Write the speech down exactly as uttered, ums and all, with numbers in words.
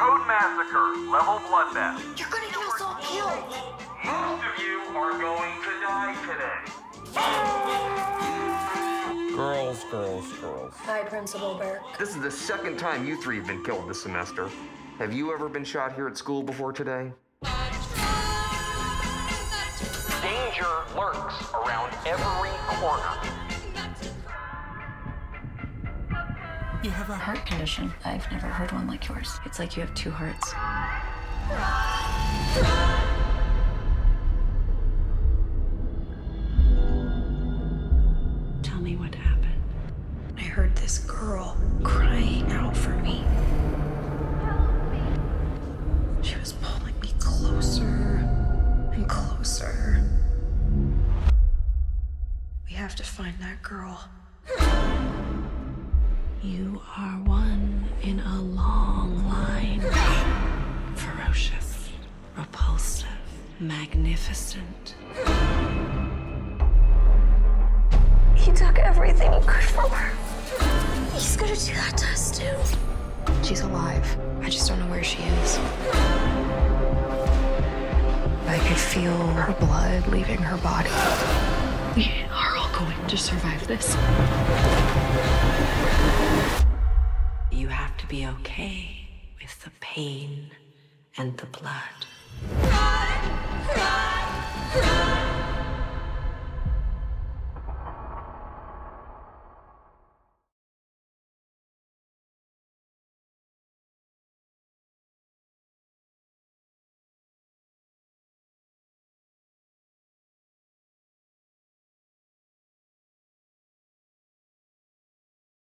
Toad Massacre, Level Bloodbath. You're gonna get us all killed. Most of you are going to die today. Girls, girls, girls. Hi, Principal Burke. This is the second time you three have been killed this semester. Have you ever been shot here at school before today? Danger lurks around every corner. You have a heart condition. I've never heard one like yours. It's like you have two hearts. Tell me what happened. I heard this girl crying out for me. She was pulling me closer and closer. We have to find that girl. You are one in a long line. Ferocious, repulsive, magnificent. He took everything he could from her. He's gonna do that to us too. She's alive. I just don't know where she is. I could feel her blood leaving her body. We are all going to survive this. You have to be okay with the pain and the blood. Run, run, run.